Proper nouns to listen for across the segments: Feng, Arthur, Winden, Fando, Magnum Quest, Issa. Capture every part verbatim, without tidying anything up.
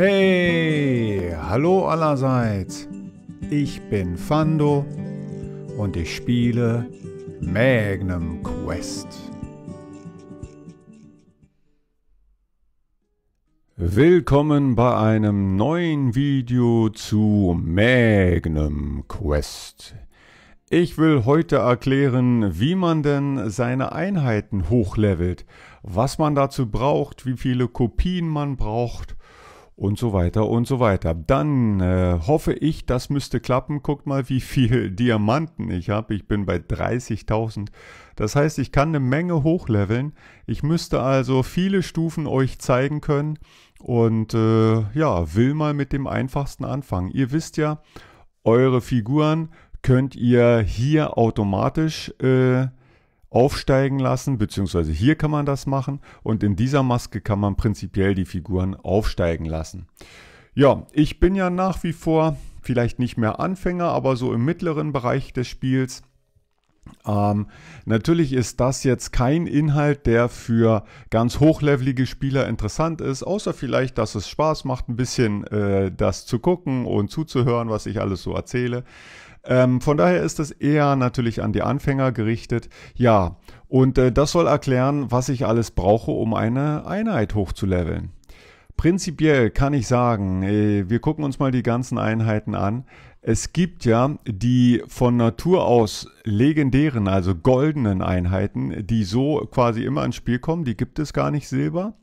Hey, hallo allerseits. Ich bin Fando und ich spiele Magnum Quest. Willkommen bei einem neuen Video zu Magnum Quest. Ich will heute erklären, wie man denn seine Einheiten hochlevelt, was man dazu braucht, wie viele Kopien man braucht und so weiter und so weiter. Dann äh, hoffe ich, das müsste klappen. Guckt mal, wie viel Diamanten ich habe. Ich bin bei dreißigtausend. Das heißt, ich kann eine Menge hochleveln. Ich müsste also viele Stufen euch zeigen können und äh, ja, will mal mit dem einfachsten anfangen. Ihr wisst ja, eure Figuren könnt ihr hier automatisch äh, aufsteigen lassen, beziehungsweise hier kann man das machen und in dieser Maske kann man prinzipiell die Figuren aufsteigen lassen. Ja, ich bin ja nach wie vor vielleicht nicht mehr Anfänger, aber so im mittleren Bereich des Spiels. Ähm, natürlich ist das jetzt kein Inhalt, der für ganz hochlevelige Spieler interessant ist, außer vielleicht, dass es Spaß macht, ein bisschen äh, das zu gucken und zuzuhören, was ich alles so erzähle. Ähm, von daher ist es eher natürlich an die Anfänger gerichtet. Ja, und äh, das soll erklären, was ich alles brauche, um eine Einheit hochzuleveln. Prinzipiell kann ich sagen, äh, wir gucken uns mal die ganzen Einheiten an. Es gibt ja die von Natur aus legendären, also goldenen Einheiten, die so quasi immer ins Spiel kommen. Die gibt es gar nicht silber.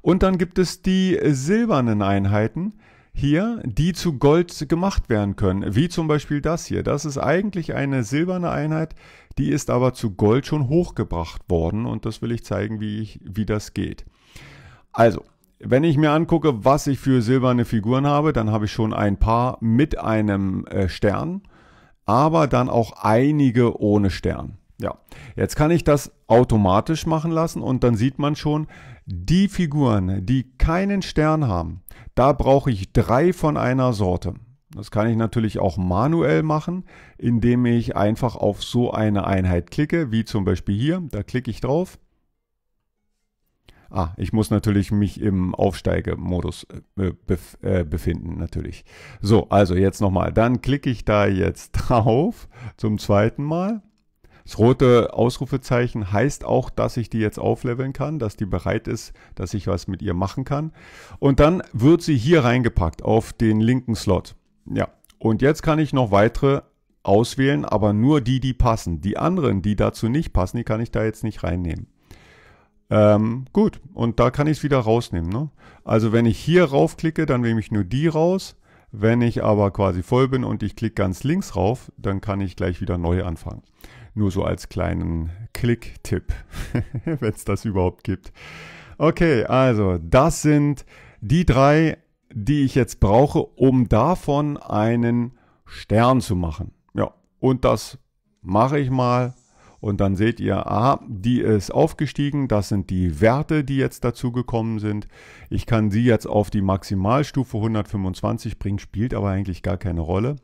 Und dann gibt es die silbernen Einheiten hier, die zu Gold gemacht werden können, wie zum Beispiel das hier. Das ist eigentlich eine silberne Einheit, die ist aber zu Gold schon hochgebracht worden und das will ich zeigen, wie, ich, wie das geht. Also, wenn ich mir angucke, was ich für silberne Figuren habe, dann habe ich schon ein paar mit einem äh, Stern, aber dann auch einige ohne Stern. Ja, jetzt kann ich das automatisch machen lassen und dann sieht man schon, die Figuren, die keinen Stern haben, da brauche ich drei von einer Sorte. Das kann ich natürlich auch manuell machen, indem ich einfach auf so eine Einheit klicke, wie zum Beispiel hier, da klicke ich drauf. Ah, ich muss natürlich mich im Aufsteigemodus äh, bef äh, befinden, natürlich. So, also jetzt nochmal, dann klicke ich da jetzt drauf zum zweiten Mal. Das rote Ausrufezeichen heißt auch, dass ich die jetzt aufleveln kann, dass die bereit ist, dass ich was mit ihr machen kann. Und dann wird sie hier reingepackt auf den linken Slot. Ja, und jetzt kann ich noch weitere auswählen, aber nur die, die passen. Die anderen, die dazu nicht passen, die kann ich da jetzt nicht reinnehmen. Ähm, gut, und da kann ich es wieder rausnehmen, ne? Also wenn ich hier raufklicke, dann nehme ich nur die raus. Wenn ich aber quasi voll bin und ich klicke ganz links rauf, dann kann ich gleich wieder neu anfangen. Nur so als kleinen Klick-Tipp, wenn es das überhaupt gibt. Okay, also das sind die drei, die ich jetzt brauche, um davon einen Stern zu machen. Ja, und das mache ich mal. Und dann seht ihr, aha, die ist aufgestiegen, das sind die Werte, die jetzt dazu gekommen sind. Ich kann sie jetzt auf die Maximalstufe hundertfünfundzwanzig bringen, spielt aber eigentlich gar keine Rolle.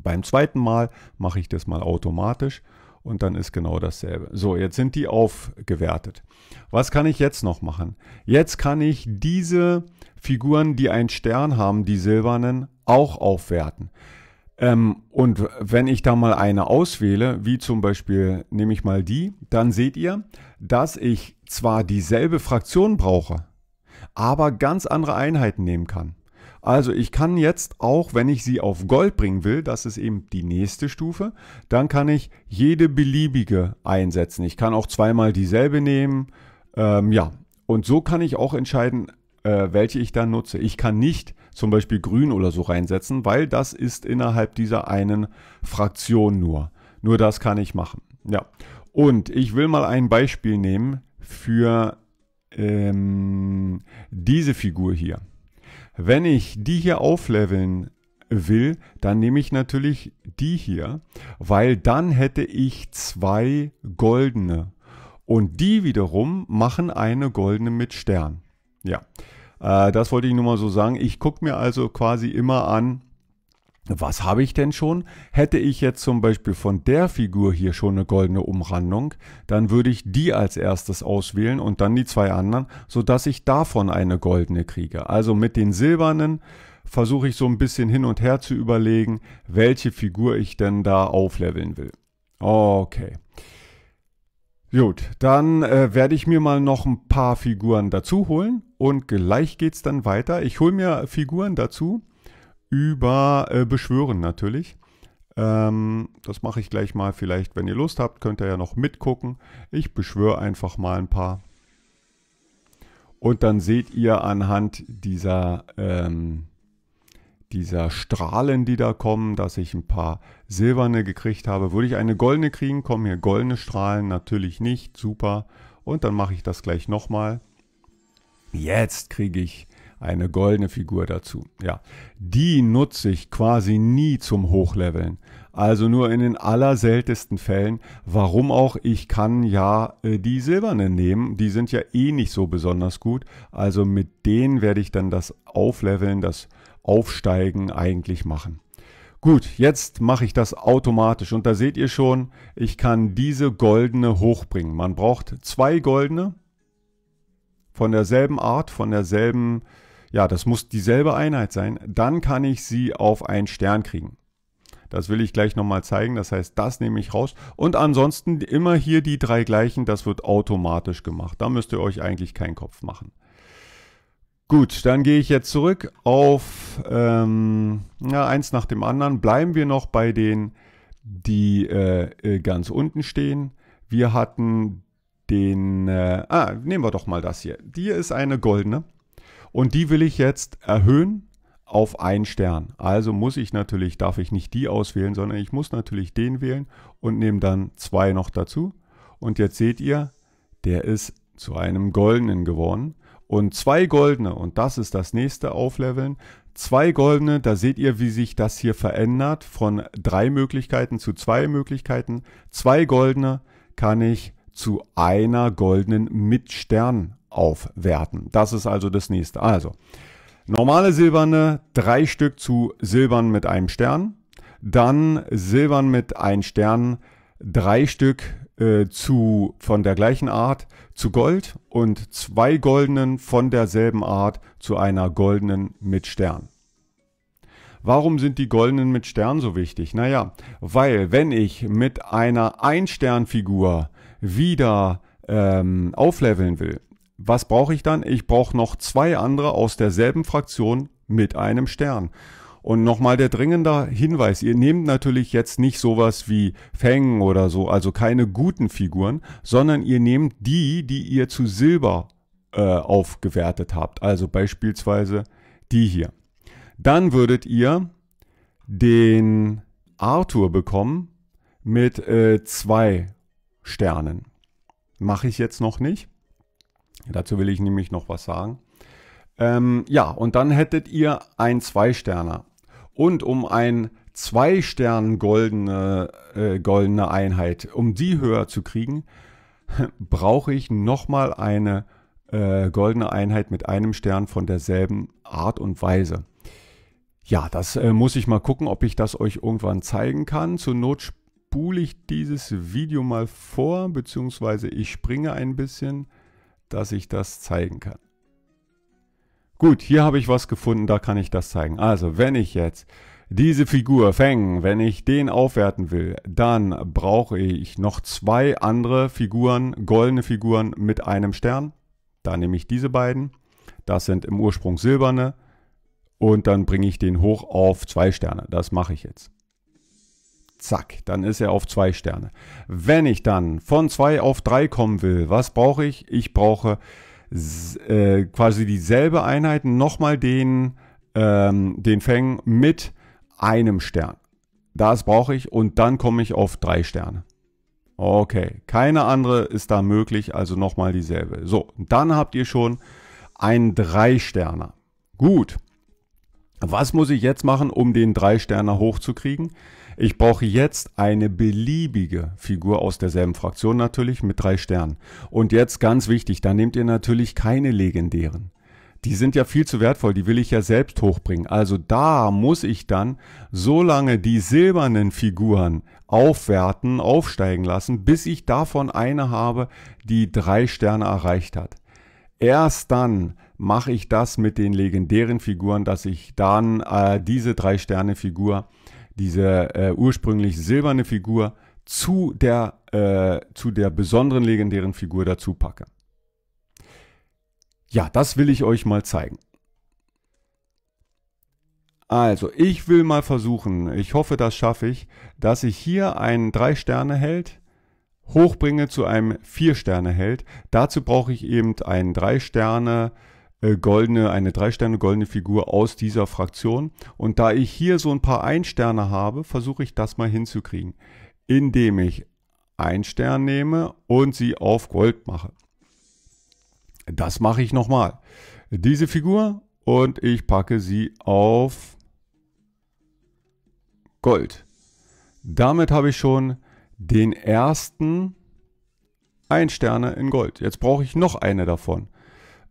Beim zweiten Mal mache ich das mal automatisch und dann ist genau dasselbe. So, jetzt sind die aufgewertet. Was kann ich jetzt noch machen? Jetzt kann ich diese Figuren, die einen Stern haben, die silbernen, auch aufwerten. Ähm, und wenn ich da mal eine auswähle, wie zum Beispiel nehme ich mal die, dann seht ihr, dass ich zwar dieselbe Fraktion brauche, aber ganz andere Einheiten nehmen kann. Also ich kann jetzt auch, wenn ich sie auf Gold bringen will, das ist eben die nächste Stufe, dann kann ich jede beliebige einsetzen. Ich kann auch zweimal dieselbe nehmen, ähm, ja. Und so kann ich auch entscheiden, äh, welche ich dann nutze. Ich kann nicht zum Beispiel grün oder so reinsetzen, weil das ist innerhalb dieser einen Fraktion nur. Nur das kann ich machen. Ja. Und ich will mal ein Beispiel nehmen für ähm, diese Figur hier. Wenn ich die hier aufleveln will, dann nehme ich natürlich die hier, weil dann hätte ich zwei goldene. Und die wiederum machen eine goldene mit Stern. Ja. Das wollte ich nur mal so sagen. Ich gucke mir also quasi immer an, Was habe ich denn schon? Hätte ich jetzt zum Beispiel von der Figur hier schon eine goldene Umrandung, dann würde ich die als erstes auswählen und dann die zwei anderen, sodass ich davon eine goldene kriege. Also mit den silbernen versuche ich so ein bisschen hin und her zu überlegen, welche Figur ich denn da aufleveln will. Okay. Gut, dann äh, werde ich mir mal noch ein paar Figuren dazu holen und gleich geht es dann weiter. Ich hole mir Figuren dazu über äh, Beschwören natürlich. Ähm, das mache ich gleich mal. Vielleicht, wenn ihr Lust habt, könnt ihr ja noch mitgucken. Ich beschwöre einfach mal ein paar. Und dann seht ihr anhand dieser, ähm, dieser Strahlen, die da kommen, dass ich ein paar silberne gekriegt habe. Würde ich eine goldene kriegen, kommen hier goldene Strahlen. Natürlich nicht, super. Und dann mache ich das gleich nochmal. Jetzt kriege ich eine goldene Figur dazu. Ja, die nutze ich quasi nie zum Hochleveln. Also nur in den allerseltensten Fällen. Warum auch? Ich kann ja äh, die silbernen nehmen. Die sind ja eh nicht so besonders gut. Also mit denen werde ich dann das Aufleveln, das Aufsteigen eigentlich machen. Gut, jetzt mache ich das automatisch. Und da seht ihr schon, ich kann diese goldene hochbringen. Man braucht zwei goldene von derselben Art, von derselben... Ja, das muss dieselbe Einheit sein. Dann kann ich sie auf einen Stern kriegen. Das will ich gleich nochmal zeigen. Das heißt, das nehme ich raus. Und ansonsten immer hier die drei gleichen. Das wird automatisch gemacht. Da müsst ihr euch eigentlich keinen Kopf machen. Gut, dann gehe ich jetzt zurück auf ähm, ja, eins nach dem anderen. Bleiben wir noch bei denen, die äh, ganz unten stehen. Wir hatten den... Äh, ah, nehmen wir doch mal das hier. Die ist eine goldene. Und die will ich jetzt erhöhen auf einen Stern. Also muss ich natürlich, darf ich nicht die auswählen, sondern ich muss natürlich den wählen und nehme dann zwei noch dazu. Und jetzt seht ihr, der ist zu einem goldenen geworden. Und zwei goldene, und das ist das nächste Aufleveln. Zwei goldene, da seht ihr, wie sich das hier verändert. Von drei Möglichkeiten zu zwei Möglichkeiten. Zwei goldene kann ich zu einer goldenen mit Stern aufwerten. Das ist also das nächste. Also, normale silberne, drei Stück zu silbern mit einem Stern. Dann silbern mit einem Stern, drei Stück äh, zu, von der gleichen Art zu Gold und zwei goldenen von derselben Art zu einer goldenen mit Stern. Warum sind die goldenen mit Stern so wichtig? Naja, weil wenn ich mit einer Ein-Stern-Figur wieder ähm, aufleveln will, was brauche ich dann? Ich brauche noch zwei andere aus derselben Fraktion mit einem Stern. Und nochmal der dringende Hinweis, ihr nehmt natürlich jetzt nicht sowas wie Feng oder so, also keine guten Figuren, sondern ihr nehmt die, die ihr zu Silber äh, aufgewertet habt. Also beispielsweise die hier. Dann würdet ihr den Arthur bekommen mit äh, zwei Sternen. Mache ich jetzt noch nicht. Dazu will ich nämlich noch was sagen. Ähm, ja, und dann hättet ihr ein Zwei-Sterner. Und um ein Zwei-Stern-goldene äh, goldene Einheit, um die höher zu kriegen, brauche ich nochmal eine äh, goldene Einheit mit einem Stern von derselben Art und Weise. Ja, das äh, muss ich mal gucken, ob ich das euch irgendwann zeigen kann. Zur Not spule ich dieses Video mal vor, beziehungsweise ich springe ein bisschen, dass ich das zeigen kann. Gut, hier habe ich was gefunden, da kann ich das zeigen. Also, wenn ich jetzt diese Figur Feng, wenn ich den aufwerten will, dann brauche ich noch zwei andere Figuren, goldene Figuren mit einem Stern. Da nehme ich diese beiden. Das sind im Ursprung silberne. Und dann bringe ich den hoch auf zwei Sterne. Das mache ich jetzt. Zack, dann ist er auf zwei Sterne. Wenn ich dann von zwei auf drei kommen will, was brauche ich? Ich brauche äh, quasi dieselbe Einheit, nochmal den, ähm, den Feng mit einem Stern. Das brauche ich und dann komme ich auf drei Sterne. Okay, keine andere ist da möglich, also nochmal dieselbe. So, dann habt ihr schon einen Drei-Sterner. Gut. Was muss ich jetzt machen, um den Drei-Sterner hochzukriegen? Ich brauche jetzt eine beliebige Figur aus derselben Fraktion natürlich mit drei Sternen. Und jetzt ganz wichtig, da nehmt ihr natürlich keine legendären. die sind ja viel zu wertvoll, die will ich ja selbst hochbringen. Also da muss ich dann so lange die silbernen Figuren aufwerten, aufsteigen lassen, bis ich davon eine habe, die drei Sterne erreicht hat. Erst dann mache ich das mit den legendären Figuren, dass ich dann äh, diese drei Sterne Figur, diese äh, ursprünglich silberne Figur zu der, äh, zu der besonderen legendären Figur dazu packe. Ja, das will ich euch mal zeigen. Also, ich will mal versuchen, ich hoffe, das schaffe ich, dass ich hier einen drei Sterne Held hochbringe zu einem vier Sterne Held. Dazu brauche ich eben einen drei Sterne äh, goldene, eine drei Sterne goldene Figur aus dieser Fraktion. Und da ich hier so ein paar ein Sterne habe, versuche ich das mal hinzukriegen, indem ich einen Stern nehme und sie auf Gold mache. Das mache ich nochmal. Diese Figur, und ich packe sie auf Gold. Damit habe ich schon den ersten ein Sterne in Gold. Jetzt brauche ich noch eine davon.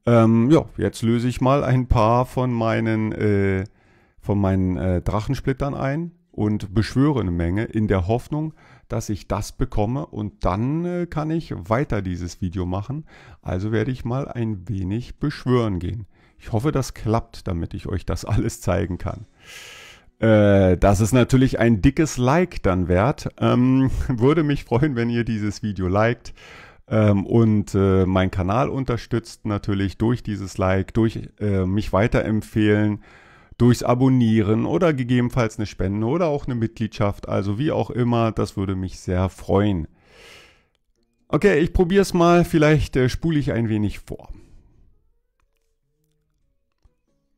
Ähm, ja, jetzt löse ich mal ein paar von meinen, äh, von meinen äh, Drachensplittern ein und beschwöre eine Menge in der Hoffnung, dass ich das bekomme, und dann äh, kann ich weiter dieses Video machen. Also werde ich mal ein wenig beschwören gehen. Ich hoffe, das klappt, damit ich euch das alles zeigen kann. Äh, das ist natürlich ein dickes Like dann wert. Ähm, würde mich freuen, wenn ihr dieses Video liked ähm, und äh, meinen Kanal unterstützt natürlich durch dieses Like, durch äh, mich weiterempfehlen, durchs Abonnieren oder gegebenenfalls eine Spende oder auch eine Mitgliedschaft, also wie auch immer, das würde mich sehr freuen. Okay, ich probiere es mal, vielleicht äh, spule ich ein wenig vor.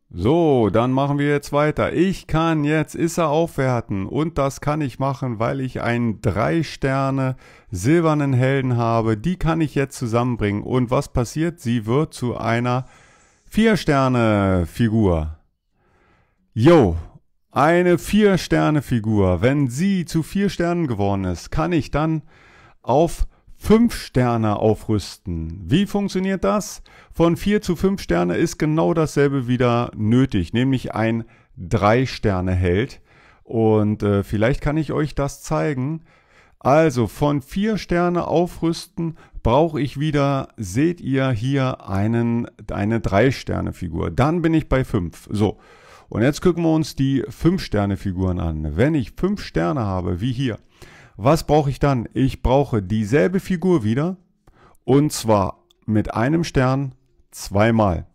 So, dann machen wir jetzt weiter. Ich kann jetzt Issa aufwerten, und das kann ich machen, weil ich einen drei Sterne silbernen Helden habe. Die kann ich jetzt zusammenbringen, und was passiert? Sie wird zu einer vier Sterne Figur. Jo, eine vier Sterne Figur. Wenn sie zu vier Sternen geworden ist, kann ich dann auf fünf Sterne aufrüsten. Wie funktioniert das? Von vier zu fünf Sterne ist genau dasselbe wieder nötig, nämlich ein drei Sterne Held. Und äh, vielleicht kann ich euch das zeigen. Also von vier Sterne aufrüsten brauche ich wieder, seht ihr hier, einen, eine drei Sterne Figur. Dann bin ich bei fünf. So. Und jetzt gucken wir uns die fünf Sterne Figuren an. Wenn ich fünf Sterne habe, wie hier, was brauche ich dann? Ich brauche dieselbe Figur wieder, und zwar mit einem Stern zweimal.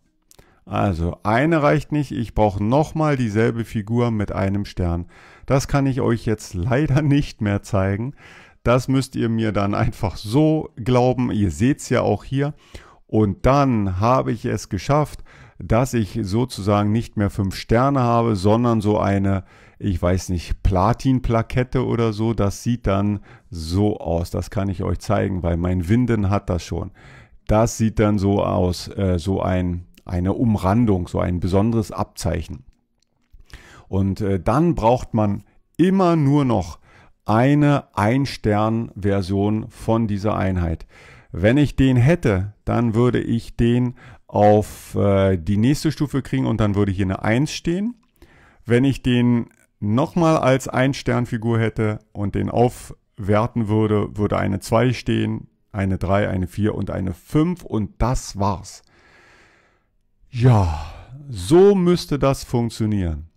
Also eine reicht nicht, ich brauche nochmal dieselbe Figur mit einem Stern. Das kann ich euch jetzt leider nicht mehr zeigen. Das müsst ihr mir dann einfach so glauben. Ihr seht es ja auch hier. Und dann habe ich es geschafft, dass ich sozusagen nicht mehr fünf Sterne habe, sondern so eine, ich weiß nicht, Platin-Plakette oder so. Das sieht dann so aus. Das kann ich euch zeigen, weil mein Winden hat das schon. Das sieht dann so aus, äh, so ein, eine Umrandung, so ein besonderes Abzeichen. Und äh, dann braucht man immer nur noch eine ein Stern Version von dieser Einheit. Wenn ich den hätte, dann würde ich den auf äh, die nächste Stufe kriegen, und dann würde hier eine eins stehen. Wenn ich den nochmal als ein Stern Figur hätte und den aufwerten würde, würde eine zwei stehen, eine drei, eine vier und eine fünf, und das war's. Ja, so müsste das funktionieren.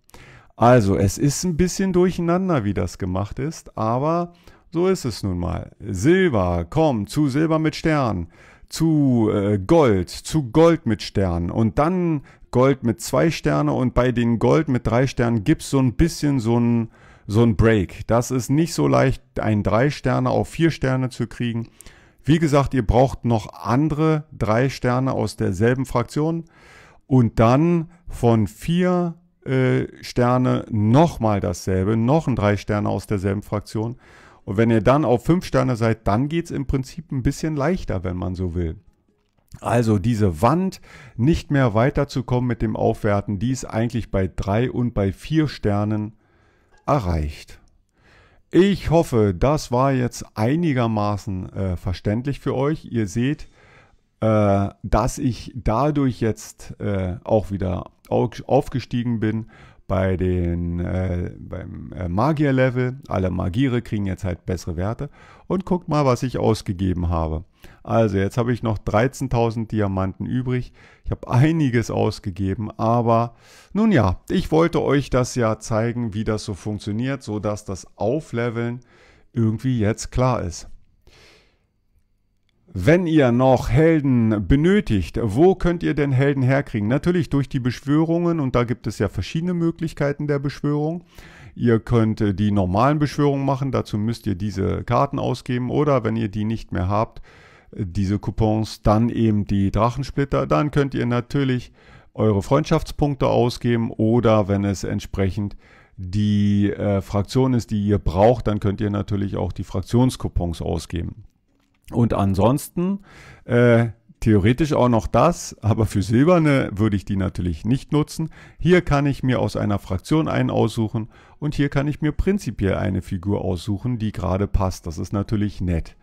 Also es ist ein bisschen durcheinander, wie das gemacht ist, aber so ist es nun mal. Silber, komm, zu Silber mit Stern, zu äh, Gold, zu Gold mit Stern, und dann Gold mit zwei Sterne, und bei den Gold mit drei Sternen gibt es so ein bisschen so ein, so ein Break. Das ist nicht so leicht, ein drei Sterne auf vier Sterne zu kriegen. Wie gesagt, ihr braucht noch andere drei Sterne aus derselben Fraktion, und dann von vier Sterne nochmal dasselbe, noch ein drei Sterne aus derselben Fraktion. Und wenn ihr dann auf fünf Sterne seid, dann geht es im Prinzip ein bisschen leichter, wenn man so will. Also diese Wand, nicht mehr weiterzukommen mit dem Aufwerten, die ist eigentlich bei drei und bei vier Sternen erreicht. Ich hoffe, das war jetzt einigermaßen äh, verständlich für euch. Ihr seht, äh, dass ich dadurch jetzt äh, auch wieder aufgestiegen bin bei den äh, beim Magier-Level. Alle Magiere kriegen jetzt halt bessere Werte. Und guckt mal, was ich ausgegeben habe. Also jetzt habe ich noch dreizehntausend Diamanten übrig. Ich habe einiges ausgegeben, aber nun ja, ich wollte euch das ja zeigen, wie das so funktioniert, sodass das Aufleveln irgendwie jetzt klar ist. Wenn ihr noch Helden benötigt, wo könnt ihr denn Helden herkriegen? Natürlich durch die Beschwörungen, und da gibt es ja verschiedene Möglichkeiten der Beschwörung. Ihr könnt die normalen Beschwörungen machen, dazu müsst ihr diese Karten ausgeben, oder wenn ihr die nicht mehr habt, diese Coupons, dann eben die Drachensplitter. Dann könnt ihr natürlich eure Freundschaftspunkte ausgeben, oder wenn es entsprechend die äh, Fraktion ist, die ihr braucht, dann könnt ihr natürlich auch die Fraktionscoupons ausgeben. Und ansonsten äh, theoretisch auch noch das, aber für Silberne würde ich die natürlich nicht nutzen. Hier kann ich mir aus einer Fraktion einen aussuchen und hier kann ich mir prinzipiell eine Figur aussuchen, die gerade passt. Das ist natürlich nett.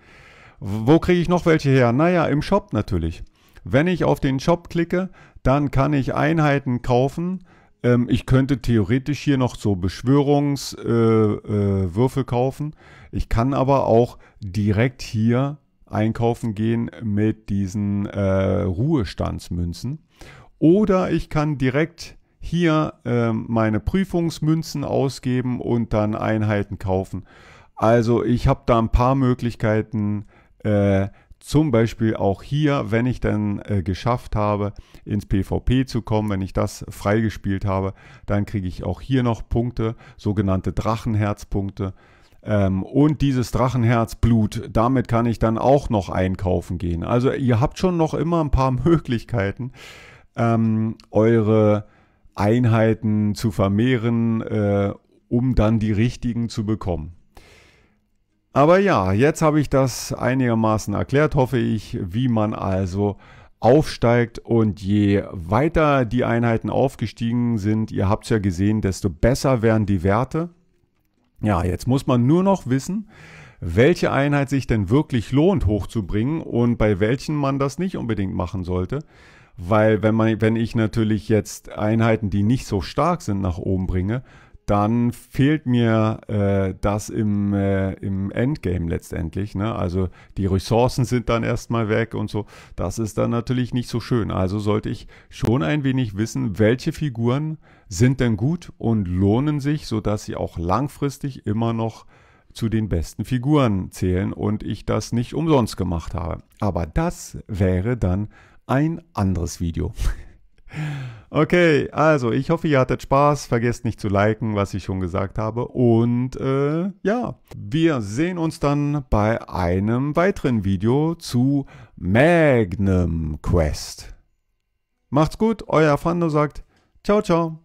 Wo kriege ich noch welche her? Naja, im Shop natürlich. Wenn ich auf den Shop klicke, dann kann ich Einheiten kaufen. Ich könnte theoretisch hier noch so Beschwörungswürfel äh, äh, kaufen. Ich kann aber auch direkt hier einkaufen gehen mit diesen äh, Ruhestandsmünzen. Oder ich kann direkt hier äh, meine Prüfungsmünzen ausgeben und dann Einheiten kaufen. Also ich habe da ein paar Möglichkeiten, äh, zum Beispiel auch hier, wenn ich dann äh, geschafft habe, ins PvP zu kommen, wenn ich das freigespielt habe, dann kriege ich auch hier noch Punkte, sogenannte Drachenherzpunkte. Ähm, und dieses Drachenherzblut, damit kann ich dann auch noch einkaufen gehen. Also ihr habt schon noch immer ein paar Möglichkeiten, ähm, eure Einheiten zu vermehren, äh, um dann die richtigen zu bekommen. Aber ja, jetzt habe ich das einigermaßen erklärt, hoffe ich, wie man also aufsteigt. Und je weiter die Einheiten aufgestiegen sind, ihr habt es ja gesehen, desto besser werden die Werte. Ja, jetzt muss man nur noch wissen, welche Einheit sich denn wirklich lohnt hochzubringen und bei welchen man das nicht unbedingt machen sollte. Weil wenn man, wenn ich natürlich jetzt Einheiten, die nicht so stark sind, nach oben bringe, dann fehlt mir äh, das im, äh, im Endgame letztendlich, ne? Also die Ressourcen sind dann erstmal weg und so. Das ist dann natürlich nicht so schön. Also sollte ich schon ein wenig wissen, welche Figuren sind denn gut und lohnen sich, sodass sie auch langfristig immer noch zu den besten Figuren zählen und ich das nicht umsonst gemacht habe. Aber das wäre dann ein anderes Video. Okay, also ich hoffe, ihr hattet Spaß. Vergesst nicht zu liken, was ich schon gesagt habe. Und äh, ja, wir sehen uns dann bei einem weiteren Video zu Magnum Quest. Macht's gut, euer Fando sagt ciao, ciao.